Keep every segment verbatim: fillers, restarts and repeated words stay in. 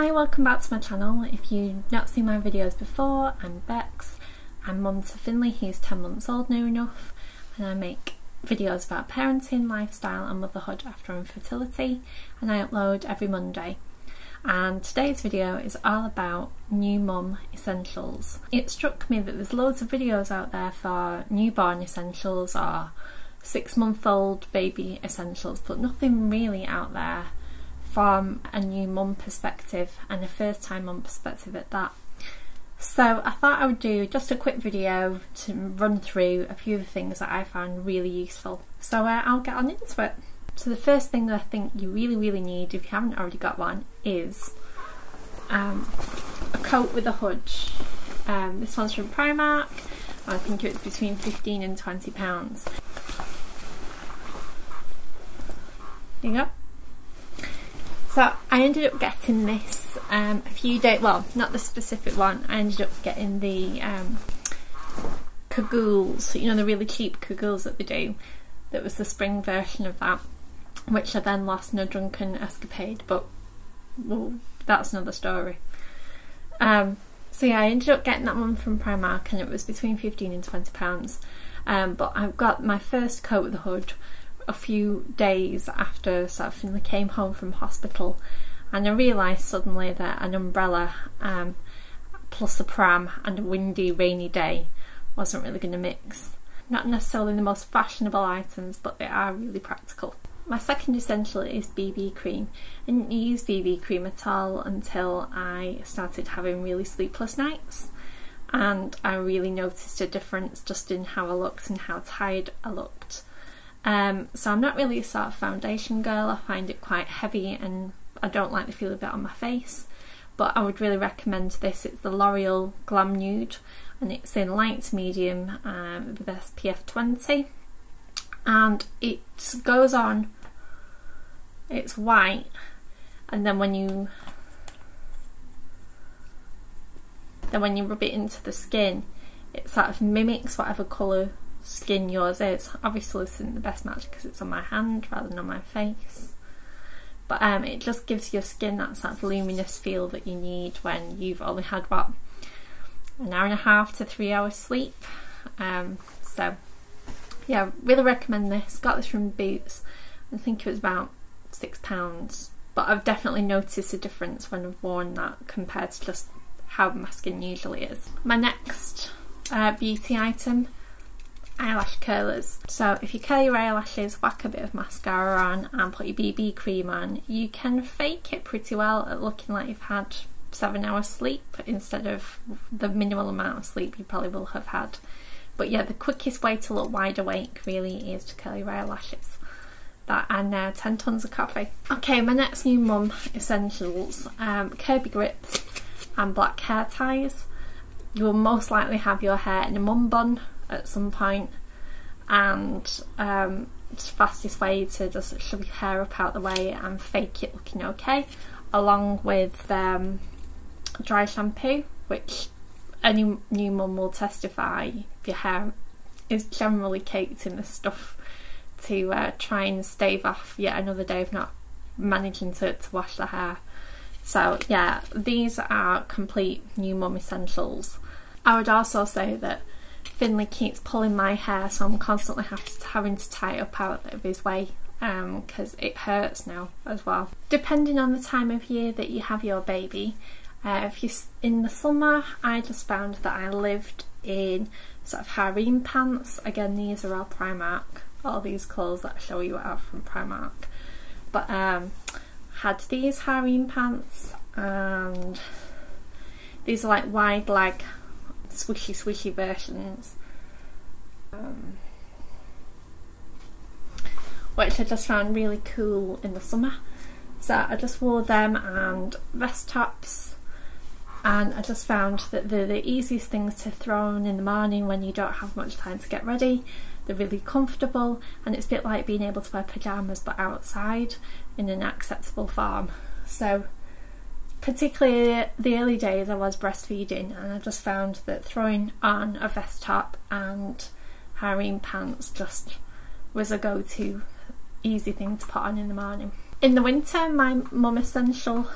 Hi, welcome back to my channel. If you've not seen my videos before, I'm Bex. I'm mum to Finley, he's ten months old near enough, and I make videos about parenting, lifestyle and motherhood after infertility, and I upload every Monday. And today's video is all about new mum essentials. It struck me that there's loads of videos out there for newborn essentials or six month old baby essentials, but nothing really out there from a new mum perspective and a first time mum perspective at that. So I thought I would do just a quick video to run through a few of the things that I found really useful. So uh, I'll get on into it. So the first thing that I think you really really need, if you haven't already got one, is um, a coat with a hood. Um, this one's from Primark. I think it's between fifteen and twenty pounds. There you go. So I ended up getting this um, a few days, well, not the specific one, I ended up getting the um, cagoules, you know, the really cheap cagoules that they do, that was the spring version of that, which I then lost in a drunken escapade, but well, that's another story. Um, so yeah, I ended up getting that one from Primark and it was between fifteen and twenty pounds, um, but I've got my first coat with a hood a few days after sort of Finley came home from hospital, and I realised suddenly that an umbrella um, plus a pram and a windy rainy day wasn't really going to mix. Not necessarily the most fashionable items, but they are really practical. My second essential is B B cream. I didn't use B B cream at all until I started having really sleepless nights, and I really noticed a difference just in how I looked and how tired I looked. Um, so I'm not really a sort of foundation girl, I find it quite heavy and I don't like the feel of it on my face, but I would really recommend this. It's the L'Oreal Glam Nude and it's in light medium um, with S P F twenty, and it goes on, it's white, and then when you then when you rub it into the skin it sort of mimics whatever colour skin yours is. Obviously this isn't the best match because it's on my hand rather than on my face, but um, it just gives your skin that sort of luminous feel that you need when you've only had what, an hour and a half to three hours sleep. Um, so yeah, really recommend this. Got this from Boots, I think it was about six pounds, but I've definitely noticed a difference when I've worn that compared to just how my skin usually is. My next uh, beauty item, eyelash curlers. So if you curl your eyelashes, whack a bit of mascara on and put your B B cream on, you can fake it pretty well at looking like you've had seven hours sleep instead of the minimal amount of sleep you probably will have had. But yeah, the quickest way to look wide awake really is to curl your eyelashes. That and uh, ten tons of coffee. Okay, my next new mum essentials, um, Kirby grips and black hair ties. You will most likely have your hair in a mum bun at some point, and um, it's the fastest way to just shove your hair up out the way and fake it looking okay, along with um, dry shampoo, which any new mum will testify if your hair is generally caked in this stuff to uh, try and stave off yet another day of not managing to, to wash the hair. So yeah, these are complete new mum essentials. I would also say that Finley keeps pulling my hair, so I'm constantly having to tie it up out of his way because um, it hurts now as well. Depending on the time of year that you have your baby, uh, if you're in the summer, I just found that I lived in sort of harem pants. Again, these are all Primark, all these clothes that I show you are from Primark, but um, had these harem pants, and these are like wide leg swishy swishy versions, um, which I just found really cool in the summer, so I just wore them and vest tops, and I just found that they're the easiest things to throw on in the morning when you don't have much time to get ready. They're really comfortable, and it's a bit like being able to wear pyjamas but outside in an acceptable form. So particularly the early days I was breastfeeding, and I just found that throwing on a vest top and harem pants just was a go-to easy thing to put on in the morning. In the winter, my mum essential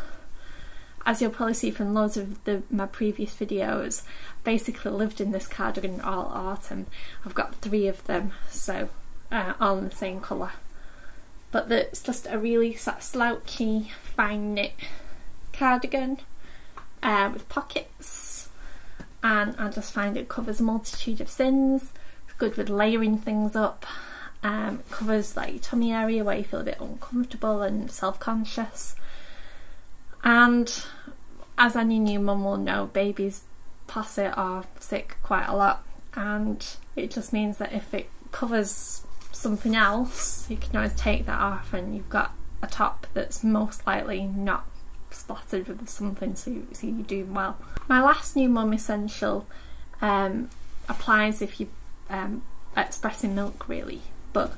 as you'll probably see from loads of the, my previous videos, basically lived in this cardigan all autumn. I've got three of them, so uh, all in the same colour. But the, it's just a really sort of slouchy, fine knit cardigan uh, with pockets, and I just find it covers a multitude of sins. It's good with layering things up. Um, it covers like your tummy area where you feel a bit uncomfortable and self-conscious. And as any new mum will know, babies pass it or sick quite a lot, and it just means that if it covers something else, you can always take that off and you've got a top that's most likely not splattered with something, so, you, so you're doing well. My last new mum essential um, applies if you're um, expressing milk really, but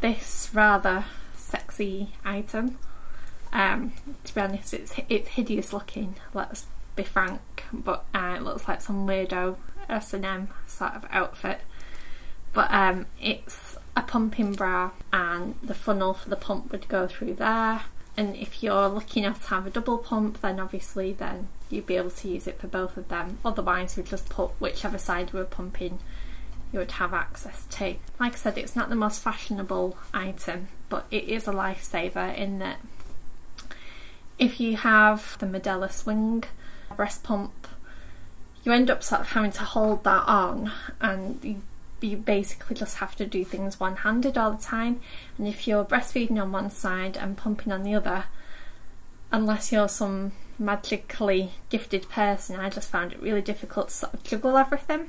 this rather sexy item, um, to be honest, it's, it's hideous looking, let's be frank, but uh, it looks like some weirdo S and M sort of outfit, but um, it's a pumping bra, and the funnel for the pump would go through there, and if you're lucky enough to have a double pump, then obviously then you'd be able to use it for both of them. Otherwise you'd just put whichever side you were pumping you would have access to. Like I said, it's not the most fashionable item, but it is a lifesaver in that if you have the Medela Swing breast pump, you end up sort of having to hold that on, and you, you basically just have to do things one-handed all the time. And if you're breastfeeding on one side and pumping on the other, unless you're some magically gifted person, I just found it really difficult to sort of juggle everything.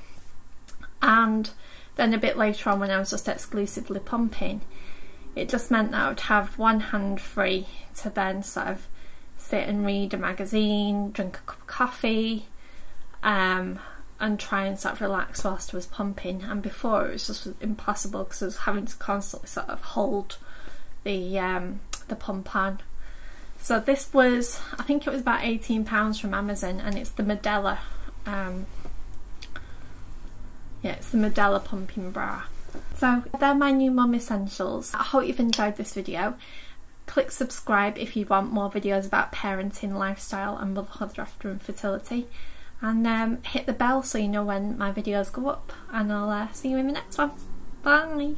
And then a bit later on, when I was just exclusively pumping, it just meant that I would have one hand free to then sort of sit and read a magazine, drink a cup of coffee, um, and try and sort of relax whilst I was pumping. And before, it was just impossible because I was having to constantly sort of hold the um, the pump on. So this was, I think it was about eighteen pounds from Amazon, and it's the Medela, um, yeah, it's the Medela Pumping Bra. So they're my new mum essentials. I hope you've enjoyed this video. Click subscribe if you want more videos about parenting, lifestyle and motherhood after infertility. And um, hit the bell so you know when my videos go up, and I'll uh, see you in the next one. Bye!